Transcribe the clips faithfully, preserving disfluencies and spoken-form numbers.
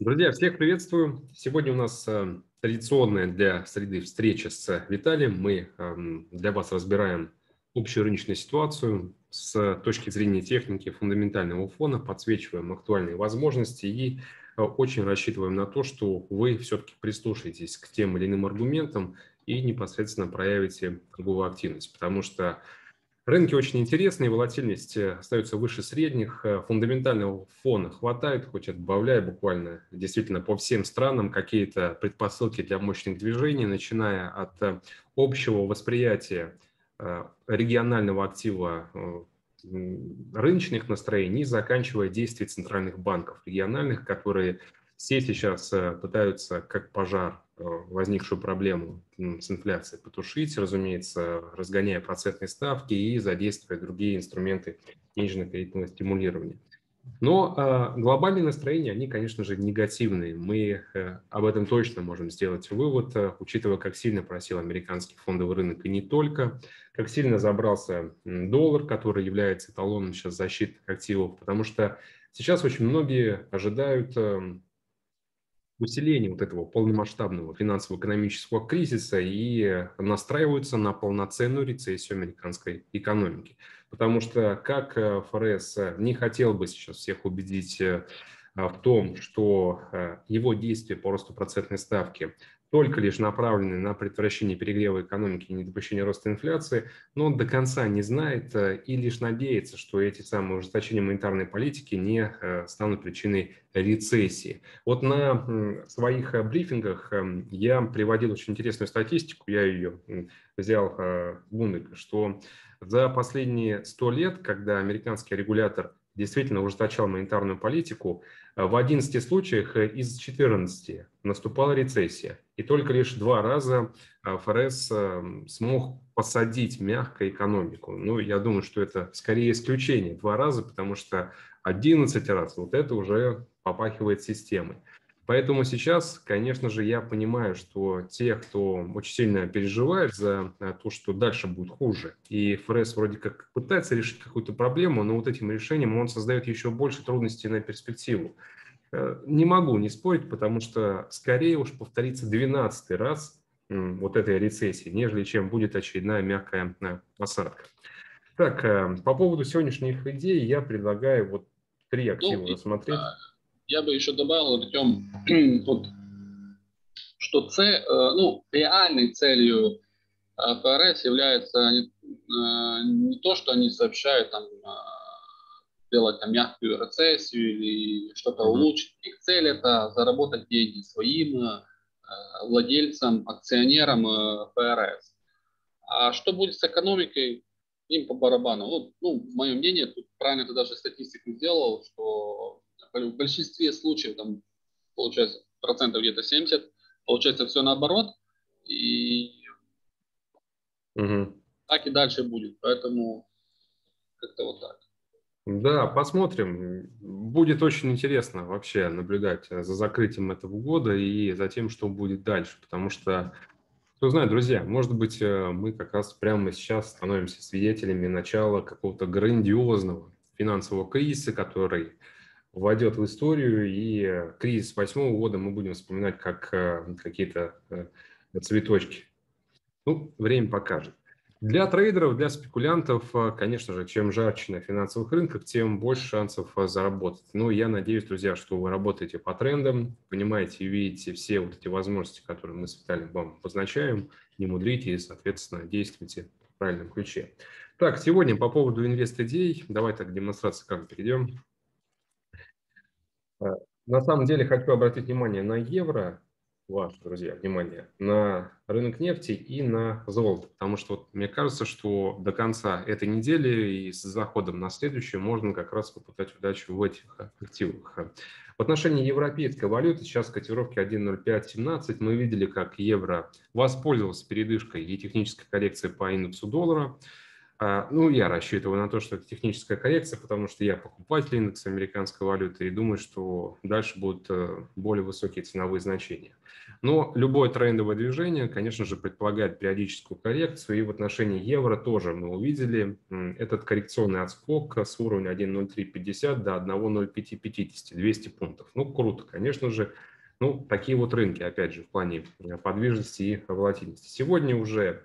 Друзья, всех приветствую. Сегодня у нас традиционная для среды встреча с Виталием. Мы для вас разбираем общую рыночную ситуацию с точки зрения техники фундаментального фона, подсвечиваем актуальные возможности и очень рассчитываем на то, что вы все-таки прислушаетесь к тем или иным аргументам и непосредственно проявите торговую активность, потому что рынки очень интересные, волатильность остается выше средних, фундаментального фона хватает, хоть отбавляя буквально действительно по всем странам какие-то предпосылки для мощных движений, начиная от общего восприятия регионального актива рыночных настроений, заканчивая действия центральных банков региональных, которые все сейчас пытаются как пожар возникшую проблему с инфляцией потушить, разумеется, разгоняя процентные ставки и задействуя другие инструменты денежно-кредитного стимулирования. Но э, глобальные настроения, они, конечно же, негативные. Мы э, об этом точно можем сделать вывод, э, учитывая, как сильно просел американский фондовый рынок и не только, как сильно забрался доллар, который является эталоном сейчас защиты активов, потому что сейчас очень многие ожидают э, усиление вот этого полномасштабного финансово-экономического кризиса и настраиваются на полноценную рецессию американской экономики. Потому что как ФРС не хотел бы сейчас всех убедить в том, что его действия по росту процентной ставки только лишь направлены на предотвращение перегрева экономики и недопущение роста инфляции, но он до конца не знает и лишь надеется, что эти самые ужесточения монетарной политики не станут причиной рецессии. Вот на своих брифингах я приводил очень интересную статистику, я ее взял в Юник, что за последние сто лет, когда американский регулятор действительно ужесточал монетарную политику, в одиннадцати случаях из четырнадцати наступала рецессия. И только лишь два раза ФРС смог посадить мягко экономику. Ну, я думаю, что это скорее исключение. Два раза, потому что одиннадцать раз вот это уже попахивает системой. Поэтому сейчас, конечно же, я понимаю, что те, кто очень сильно переживает за то, что дальше будет хуже, и ФРС вроде как пытается решить какую-то проблему, но вот этим решением он создает еще больше трудностей на перспективу. Не могу не спорить, потому что скорее уж повторится двенадцатый раз вот этой рецессии, нежели чем будет очередная мягкая посадка. Так, по поводу сегодняшних идей я предлагаю вот три актива рассмотреть. Я бы еще добавил, Артем, вот, что цель, ну, реальной целью ФРС является не, не то, что они сообщают там, делать там, мягкую рецессию или что-то улучшить. Их цель – это заработать деньги своим владельцам, акционерам ФРС. А что будет с экономикой? Им по барабану. Вот, ну, мое мнение, тут правильно ты даже статистику сделал, что в большинстве случаев, там, получается, процентов где-то семьдесят, получается все наоборот, и угу. так и дальше будет, поэтому как-то вот так. Да, посмотрим. Будет очень интересно вообще наблюдать за закрытием этого года и за тем, что будет дальше, потому что, кто знает, друзья, может быть, мы как раз прямо сейчас становимся свидетелями начала какого-то грандиозного финансового кризиса, который войдет в историю, и кризис восьмого года мы будем вспоминать как какие-то цветочки. Ну, время покажет. Для трейдеров, для спекулянтов, конечно же, чем жарче на финансовых рынках, тем больше шансов заработать. Ну, я надеюсь, друзья, что вы работаете по трендам, понимаете и видите все вот эти возможности, которые мы с Виталием вам обозначаем, не мудрите и, соответственно, действуйте в правильном ключе. Так, сегодня по поводу инвест-идей, давай так к демонстрации как перейдем. На самом деле хочу обратить внимание на евро, ваше, друзья, внимание, на рынок нефти и на золото, потому что вот, мне кажется, что до конца этой недели и с заходом на следующую можно как раз попытать удачу в этих активах. В отношении европейской валюты сейчас котировки один ноль пять семнадцать. Мы видели, как евро воспользовался передышкой и технической коррекцией по индексу доллара. Ну, я рассчитываю на то, что это техническая коррекция, потому что я покупатель индекса американской валюты и думаю, что дальше будут более высокие ценовые значения. Но любое трендовое движение, конечно же, предполагает периодическую коррекцию. И в отношении евро тоже мы увидели этот коррекционный отскок с уровня один ноль три пятьдесят до один ноль пять пятьдесят, двести пунктов. Ну, круто, конечно же. Ну, такие вот рынки, опять же, в плане подвижности и волатильности. Сегодня уже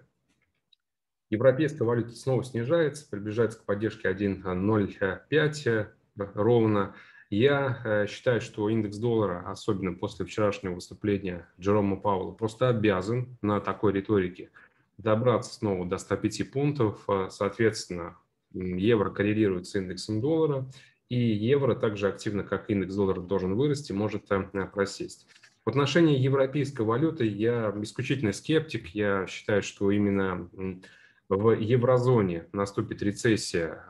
европейская валюта снова снижается, приближается к поддержке один ноль пять ровно. Я считаю, что индекс доллара, особенно после вчерашнего выступления Джерома Пауэлла, просто обязан на такой риторике добраться снова до ста пяти пунктов. Соответственно, евро коррелирует с индексом доллара, и евро также активно, как индекс доллара, должен вырасти, может просесть. В отношении европейской валюты я исключительно скептик. Я считаю, что именно в еврозоне наступит рецессия,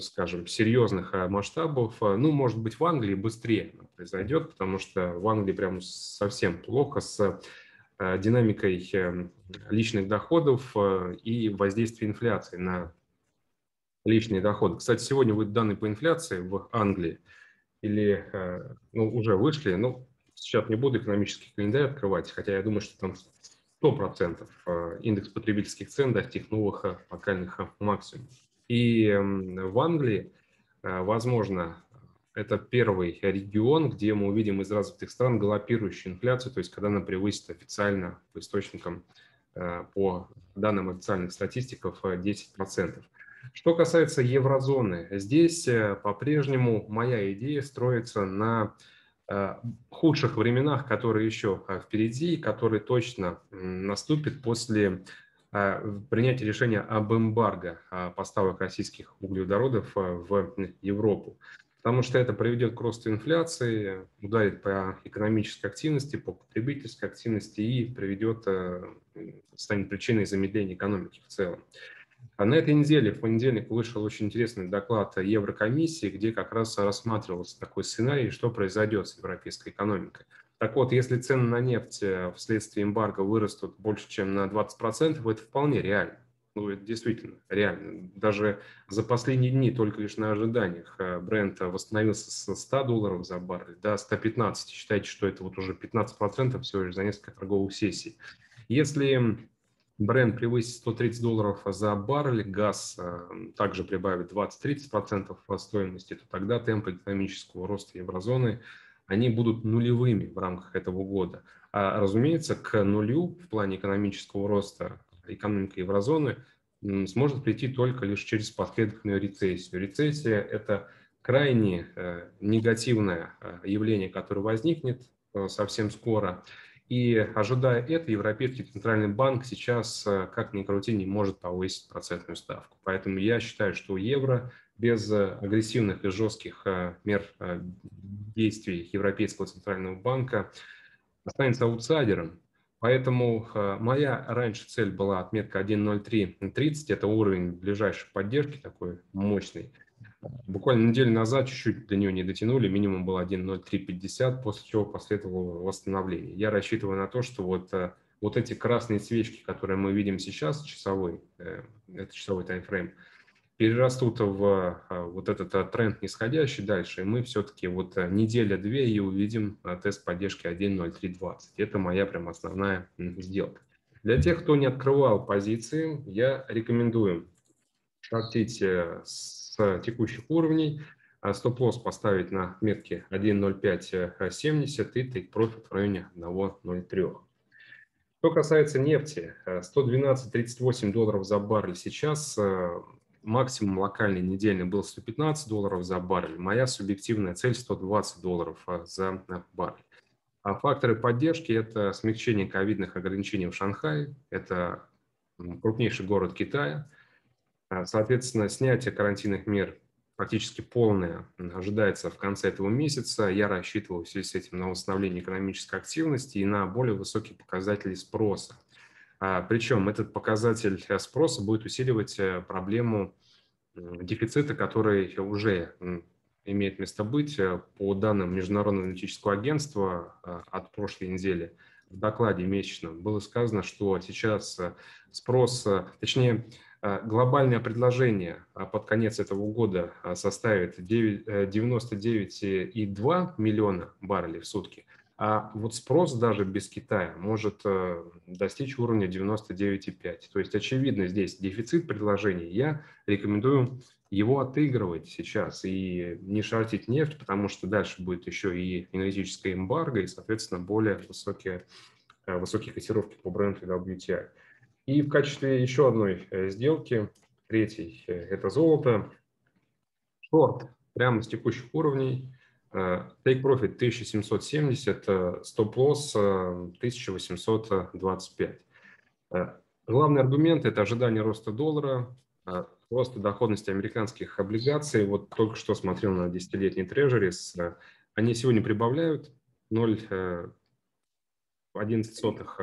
скажем, серьезных масштабов. Ну, может быть, в Англии быстрее произойдет, потому что в Англии прям совсем плохо с динамикой личных доходов и воздействием инфляции на личные доходы. Кстати, сегодня выйдут данные по инфляции в Англии, или ну, уже вышли, но сейчас не буду экономический календарь открывать, хотя я думаю, что там сто процентов индекс потребительских цен достиг новых локальных максимумов. И в Англии, возможно, это первый регион, где мы увидим из развитых стран галопирующую инфляцию, то есть когда она превысит официально по источникам, по данным официальных статистиков, десять процентов. Что касается еврозоны, здесь по-прежнему моя идея строится на худших временах, которые еще впереди, которые точно наступят после принятия решения об эмбарго поставок российских углеводородов в Европу. Потому что это приведет к росту инфляции, ударит по экономической активности, по потребительской активности и приведет, станет причиной замедления экономики в целом. А на этой неделе, в понедельник, вышел очень интересный доклад Еврокомиссии, где как раз рассматривался такой сценарий, что произойдет с европейской экономикой. Так вот, если цены на нефть вследствие эмбарго вырастут больше, чем на двадцать процентов, это вполне реально. Ну, это действительно реально. Даже за последние дни, только лишь на ожиданиях, Brent восстановился со ста долларов за баррель до ста пятнадцати. Считайте, что это вот уже пятнадцать процентов всего лишь за несколько торговых сессий. Если Brent превысит сто тридцать долларов за баррель, газ также прибавит двадцать-тридцать процентов стоимости, то тогда темпы экономического роста еврозоны, они будут нулевыми в рамках этого года. А, разумеется, к нулю в плане экономического роста экономика еврозоны сможет прийти только лишь через последовательную рецессию. Рецессия – это крайне негативное явление, которое возникнет совсем скоро. И, ожидая это, Европейский центральный банк сейчас, как ни крути, не может повысить процентную ставку. Поэтому я считаю, что евро без агрессивных и жестких мер действий Европейского центрального банка останется аутсайдером. Поэтому моя раньше цель была отметка один ноль три тридцать, это уровень ближайшей поддержки, такой мощный. Буквально неделю назад чуть-чуть до нее не дотянули, минимум был один ноль три пятьдесят, после чего последовало восстановление. Я рассчитываю на то, что вот, вот эти красные свечки, которые мы видим сейчас, часовой, это часовой таймфрейм, перерастут в вот этот тренд нисходящий дальше, и мы все-таки вот неделя-две и увидим тест поддержки один ноль три двадцать. Это моя прям основная сделка. Для тех, кто не открывал позиции, я рекомендую шортить с текущих уровней, стоп-лосс поставить на отметке один ноль пять семьдесят и тейк-профит в районе один ноль три. Что касается нефти, сто двенадцать тридцать восемь долларов за баррель сейчас, максимум локальный недельный был сто пятнадцать долларов за баррель, моя субъективная цель сто двадцать долларов за баррель. А факторы поддержки – это смягчение ковидных ограничений в Шанхае, это крупнейший город Китая. Соответственно, снятие карантинных мер практически полное ожидается в конце этого месяца. Я рассчитывал в связи с этим на восстановление экономической активности и на более высокие показатели спроса. Причем этот показатель спроса будет усиливать проблему дефицита, который уже имеет место быть. По данным Международного аналитического агентства от прошлой недели, в докладе месячном было сказано, что сейчас спрос, точнее, глобальное предложение под конец этого года составит девяносто девять и две десятых миллиона баррелей в сутки, А вот спрос даже без Китая может достичь уровня девяносто девять и пять. То есть, очевидно, здесь дефицит предложений. Я рекомендую его отыгрывать сейчас и не шортить нефть, потому что дальше будет еще и энергетическое эмбарго и, соответственно, более высокие, высокие котировки по Brent и дабл ю ти ай. И в качестве еще одной сделки, третьей, это золото. Шорт прямо с текущих уровней. Take profit тысяча семьсот семьдесят, стоп-лосс тысяча восемьсот двадцать пять. Главный аргумент – это ожидание роста доллара, роста доходности американских облигаций. Вот только что смотрел на десятилетний трежерис. Они сегодня прибавляют ноль целых одиннадцать сотых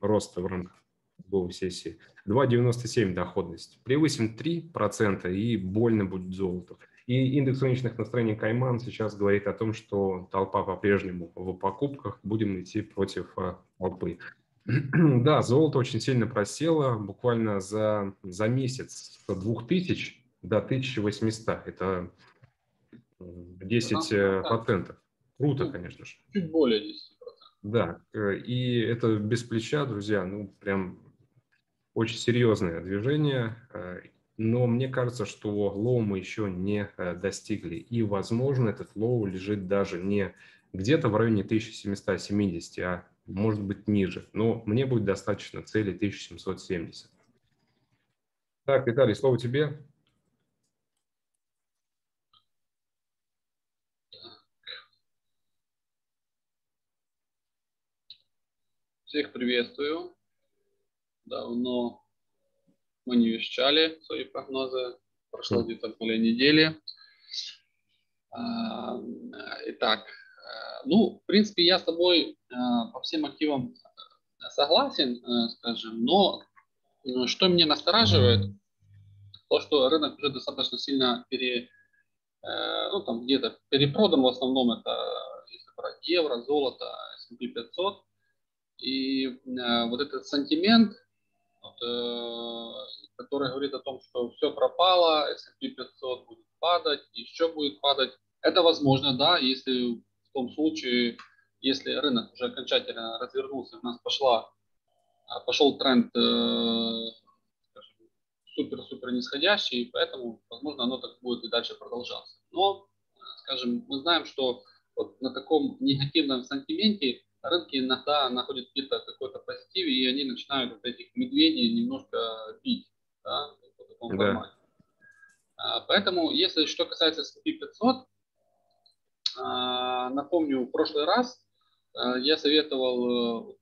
роста в рамках торговой сессии. два целых девяносто семь сотых доходность. Превысим три процента и больно будет золото. И индекс рыночных настроений Кайман сейчас говорит о том, что толпа по-прежнему в покупках, будем идти против толпы. Да, золото очень сильно просело, буквально за, за месяц с двух тысяч до тысячи восьмисот, это десять процентов. Круто, конечно же. Чуть более десяти процентов. Да, и это без плеча, друзья, ну прям очень серьезное движение. Но мне кажется, что лоу мы еще не достигли. И, возможно, этот лоу лежит даже не где-то в районе тысячи семисот семидесяти, а может быть ниже. Но мне будет достаточно цели тысяча семьсот семьдесят. Так, Виталий, слово тебе. Всех приветствую. Давно мы не вещали свои прогнозы, прошло где-то более недели. Итак, ну, в принципе, я с тобой по всем активам согласен, скажем, но что меня настораживает, то, что рынок уже достаточно сильно пере, ну, там где-то перепродан, в основном это если брать евро, золото, эс энд пи пятьсот, и вот этот сантимент, который говорит о том, что все пропало, эс энд пи пятьсот будет падать, еще будет падать. Это возможно, да, если в том случае, если рынок уже окончательно развернулся, у нас пошла, пошел тренд супер-супер нисходящий, и поэтому, возможно, оно так будет и дальше продолжаться. Но, скажем, мы знаем, что вот на таком негативном сантименте рынки иногда находят где-то какой-то позитив, и они начинают вот этих медведей немножко бить, да, по такому формату. Да. Поэтому, если что касается эс энд пи пятьсот, напомню, в прошлый раз я советовал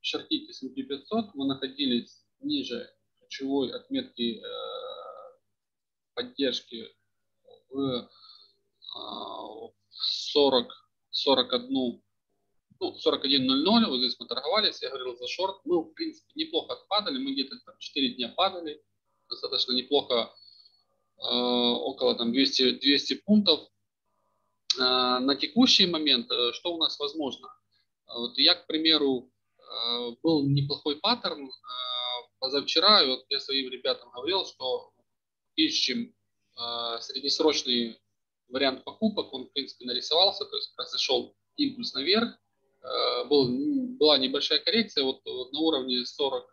шортить эс энд пи пятьсот. Мы находились ниже ключевой отметки поддержки в сорок, сорок один. Ну, сорок один ноль ноль, вот здесь мы торговались, я говорил за шорт. Мы, в принципе, неплохо отпадали, мы где-то четыре дня падали, достаточно неплохо, э, около там, двухсот, двухсот пунктов. Э, на текущий момент, э, что у нас возможно? Вот я, к примеру, э, был неплохой паттерн э, позавчера, и вот я своим ребятам говорил, что ищем э, среднесрочный вариант покупок, он, в принципе, нарисовался, то есть произошел импульс наверх. Был, была небольшая коррекция, вот, вот на уровне сорок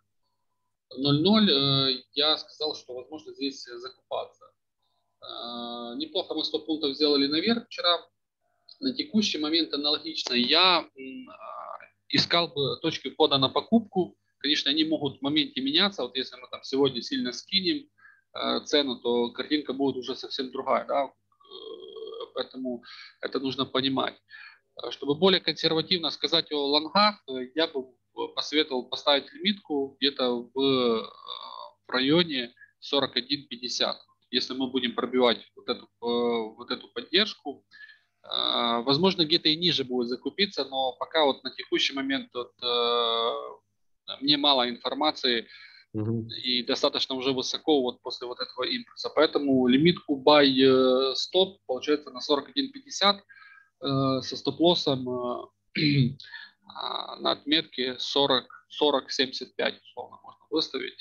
ноль ноль э, я сказал, что возможно здесь закупаться. Э, неплохо мы сто пунктов сделали наверх вчера. На текущий момент аналогично. Я э, искал бы точки входа на покупку. Конечно, они могут в моменте меняться. Вот если мы там сегодня сильно скинем э, цену, то картинка будет уже совсем другая. Да? Э, поэтому это нужно понимать. Чтобы более консервативно сказать о лонгах, я бы посоветовал поставить лимитку где-то в районе сорок один пятьдесят. Если мы будем пробивать вот эту, вот эту поддержку, возможно, где-то и ниже будет закупиться, но пока вот на текущий момент вот, мне мало информации угу. и достаточно уже высоко вот после вот этого импульса. Поэтому лимитку buy stop получается на сорок один пятьдесят. Со стоп-лоссом на отметке сорок, сорок семьдесят пять условно можно выставить.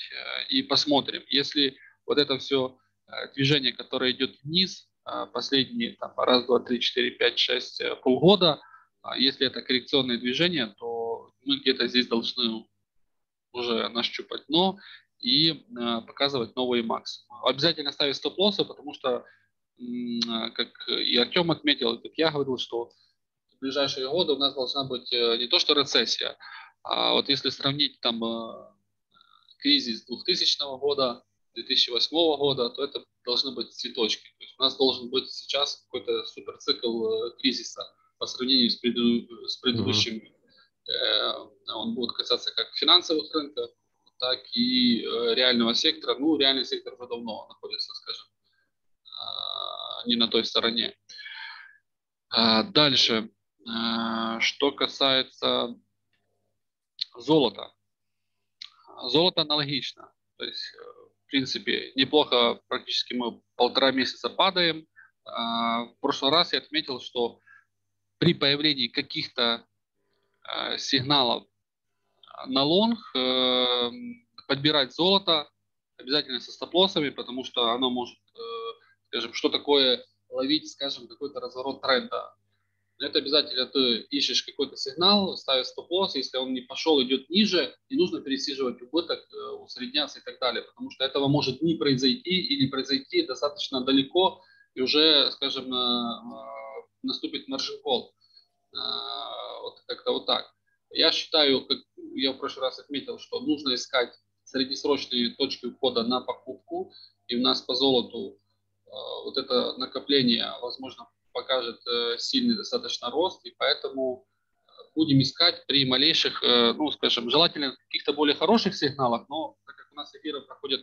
И посмотрим, если вот это все движение, которое идет вниз, последние там, раз, два, три, четыре, пять, шесть, полгода, Если это коррекционное движение, то мы где-то здесь должны уже нащупать дно и показывать новые максимумы. Обязательно ставить стоп-лоссы, потому что, как и Артем отметил, и как я говорил, что в ближайшие годы у нас должна быть не то что рецессия, а вот если сравнить там кризис двухтысячного года, две тысячи восьмого года, то это должны быть цветочки. То есть у нас должен быть сейчас какой-то суперцикл кризиса по сравнению с, преду... с предыдущим. Mm-hmm. Он будет касаться как финансовых рынков, так и реального сектора. Ну, реальный сектор уже давно находится, скажем, не на той стороне. Дальше, что касается золота. Золото аналогично. То есть, в принципе, неплохо, практически мы полтора месяца падаем. В прошлый раз я отметил, что при появлении каких-то сигналов на лонг подбирать золото обязательно со стоп-лоссами, потому что оно может, скажем, что такое ловить, скажем, какой-то разворот тренда. Это обязательно ты ищешь какой-то сигнал, ставишь стоп-лосс, если он не пошел, идет ниже, не нужно пересиживать убыток, усредняться и так далее, потому что этого может не произойти или произойти достаточно далеко, и уже, скажем, наступит маржин-колл. Вот как-то вот так. Я считаю, как я в прошлый раз отметил, что нужно искать среднесрочные точки входа на покупку, и у нас по золоту вот это накопление, возможно, покажет сильный достаточно рост, и поэтому будем искать при малейших, ну, скажем, желательно каких-то более хороших сигналах, но так как у нас эфиры проходят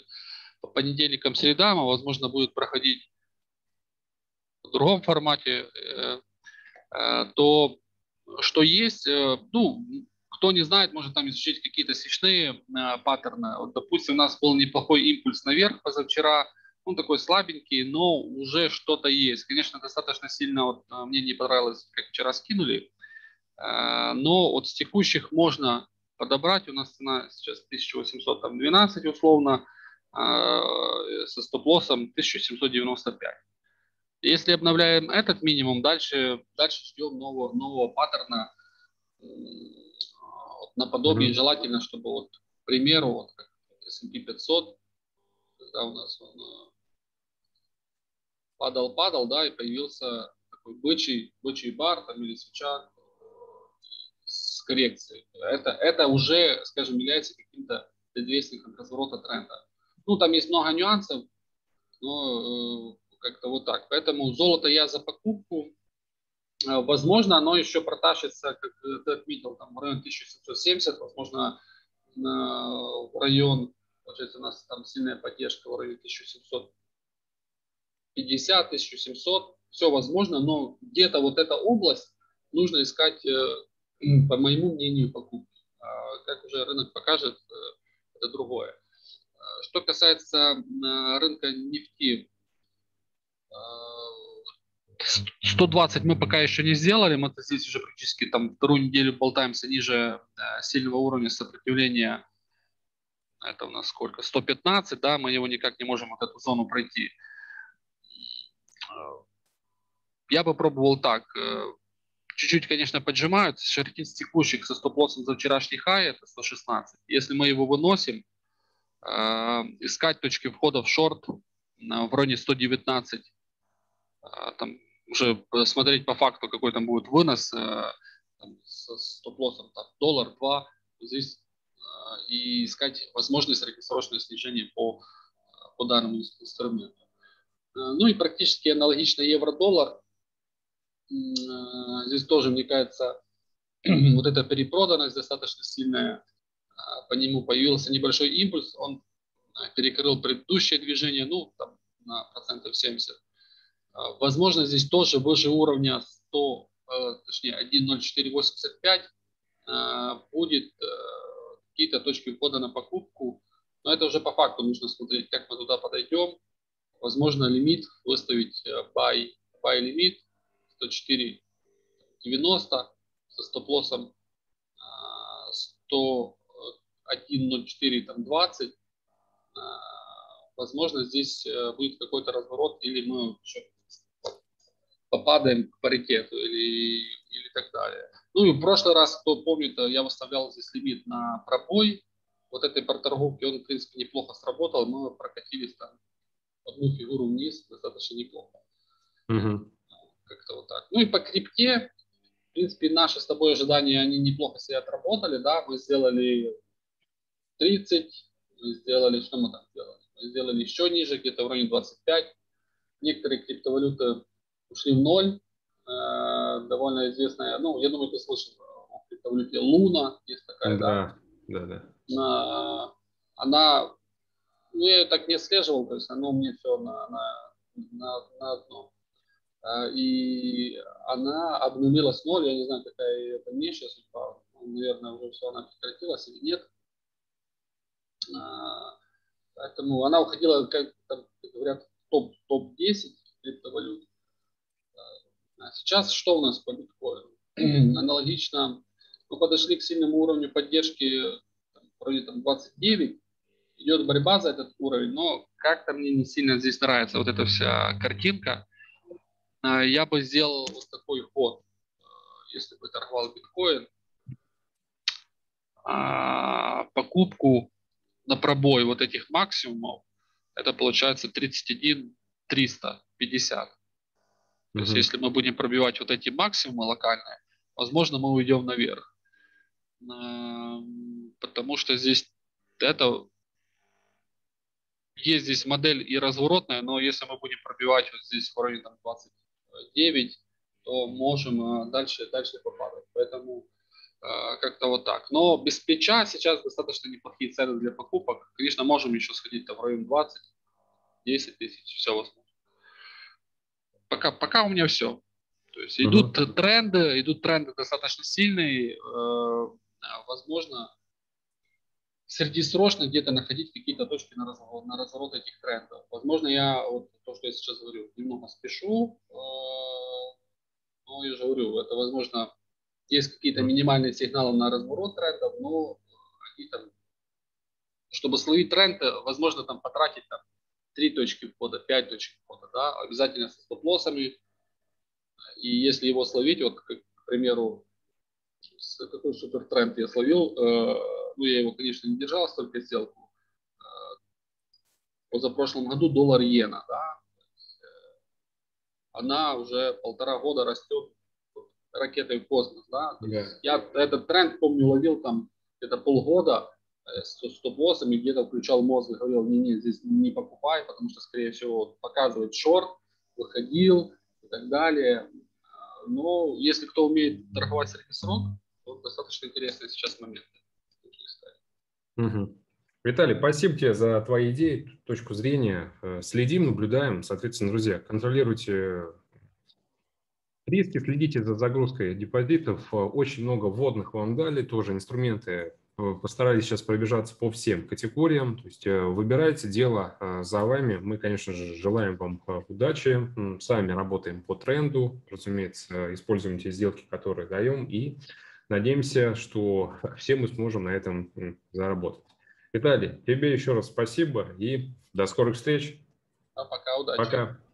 по понедельникам, средам, а возможно будет проходить в другом формате, то что есть, ну, кто не знает, может там изучить какие-то свечные паттерны. Вот, допустим, у нас был неплохой импульс наверх позавчера, он такой слабенький, но уже что-то есть. Конечно, достаточно сильно, вот, мне не понравилось, как вчера скинули, но вот с текущих можно подобрать. У нас цена сейчас тысяча восемьсот двенадцать условно, со стоп-лоссом тысяча семьсот девяносто пять. Если обновляем этот минимум, дальше, дальше ждем нового, нового паттерна, вот, наподобие, mm-hmm. желательно, чтобы, вот, к примеру, вот, эс энд пи пятьсот, когда у нас он падал-падал, да, и появился такой бычий, бычий бар там, или свеча с коррекцией. Это, это уже, скажем, является каким-то предвестником разворота тренда. Ну, там есть много нюансов, но э, как-то вот так. Поэтому золото я за покупку. Возможно, оно еще протащится, как ты отметил, там, в район тысяча семьсот семьдесят, возможно, на, в район, получается, у нас там сильная поддержка в районе тысяча семьсот пятьдесят, тысяча семьсот, все возможно, но где-то вот эта область нужно искать, по моему мнению, покупки. Как уже рынок покажет, это другое. Что касается рынка нефти, сто двадцать мы пока еще не сделали, мы здесь уже практически там вторую неделю болтаемся ниже сильного уровня сопротивления. Это у нас сколько? сто пятнадцать, да, мы его никак не можем вот эту зону пройти. Я бы пробовал так. Чуть-чуть, конечно, поджимают. Широкист текущих со стоп-лоссом за вчерашний хай, это сто шестнадцать. Если мы его выносим, искать точки входа в шорт в районе сто девятнадцать. Там уже смотреть по факту, какой там будет вынос. Там, со стоп-лоссом доллар, два. Здесь и искать возможность среднесрочного снижения по, по данному инструменту. Ну и практически аналогично евро-доллар. Здесь тоже, мне кажется, вот эта перепроданность достаточно сильная. По нему появился небольшой импульс, он перекрыл предыдущее движение, ну, там, на процентов семьдесят. Возможно, здесь тоже выше уровня сто, точнее, один ноль четыре восемьдесят пять будет какие-то точки входа на покупку, но это уже по факту нужно смотреть, как мы туда подойдем. Возможно, лимит выставить buy, buy лимит сто четыре девяносто со стоп-лоссом один ноль четыре двадцать. Возможно, здесь будет какой-то разворот, или мы попадаем к паритету, или, или так далее. Ну и в прошлый раз, кто помнит, я выставлял здесь лимит на пробой. Вот этой проторговки он, в принципе, неплохо сработал. Мы прокатились там одну фигуру вниз, достаточно неплохо. Угу. Как-то вот так. Ну и по крипте, в принципе, наши с тобой ожидания, они неплохо себя отработали, да. Мы сделали тридцать, мы сделали, что мы там сделали? Мы сделали еще ниже, где-то в районе двадцать пять. Некоторые криптовалюты ушли в ноль. Э, довольно известная, ну, я думаю, ты слышал о криптовалюте Луна, есть такая, да. Да, да, да. На, она, ну, я ее так не отслеживал, то есть она у меня все на, на, на, на одно. И она обнулилась в ноль, я не знаю, какая это дальнейшая судьба, наверное, уже все, она прекратилась или нет. Поэтому она уходила, как, там, как говорят, в топ, топ десять криптовалют. А сейчас что у нас по биткоину? Аналогично, мы подошли к сильному уровню поддержки, там, вроде там двадцать девять, идет борьба за этот уровень, но как-то мне не сильно здесь нравится вот эта вся картинка. Я бы сделал вот такой ход, если бы торговал биткоин, покупку на пробой вот этих максимумов, это получается тридцать один триста пятьдесят. То есть, если мы будем пробивать вот эти максимумы локальные, возможно, мы уйдем наверх. Потому что здесь это... Есть здесь модель и разворотная, но если мы будем пробивать вот здесь в районе там, двадцать девять, то можем дальше, дальше попадать. Поэтому э, как-то вот так. Но без плеча сейчас достаточно неплохие цены для покупок. Конечно, можем еще сходить там, в район двадцать, десять тысяч, все возможно. Пока, пока у меня все. То есть идут uh-huh. тренды, идут тренды достаточно сильные. Э, возможно, среднесрочно где-то находить какие-то точки на разворот, на разворот этих трендов. Возможно, я вот то, что я сейчас говорю, немного спешу. Э, но я же говорю, это возможно, есть какие-то минимальные сигналы на разворот трендов, но они там, чтобы словить тренд, возможно, там потратить там, три точки входа, пять точек входа, да, обязательно со стоп-лоссами. И если его словить, вот, как, к примеру, какой супертренд я словил, э, ну, я его, конечно, не держал, столько сделку. Э, позапрошлом году доллар-иена, да, есть, э, она уже полтора года растет ракетой в космос, да. Yeah. Я этот тренд, помню, ловил там где-то полгода, с стоп-лоссами, где-то включал мозг и говорил, не-не, здесь не покупай, потому что, скорее всего, показывает шорт, выходил и так далее. Но если кто умеет торговать среднесрок, то достаточно интересный сейчас момент. Угу. Виталий, спасибо тебе за твои идеи, точку зрения. Следим, наблюдаем. Соответственно, друзья, контролируйте риски, следите за загрузкой депозитов. Очень много вводных вам дали, тоже инструменты. Постарались сейчас пробежаться по всем категориям, то есть выбирайте, дело за вами. Мы, конечно же, желаем вам удачи, сами работаем по тренду, разумеется, используем те сделки, которые даем, и надеемся, что все мы сможем на этом заработать. Виталий, тебе еще раз спасибо и до скорых встреч. А пока, удачи. Пока.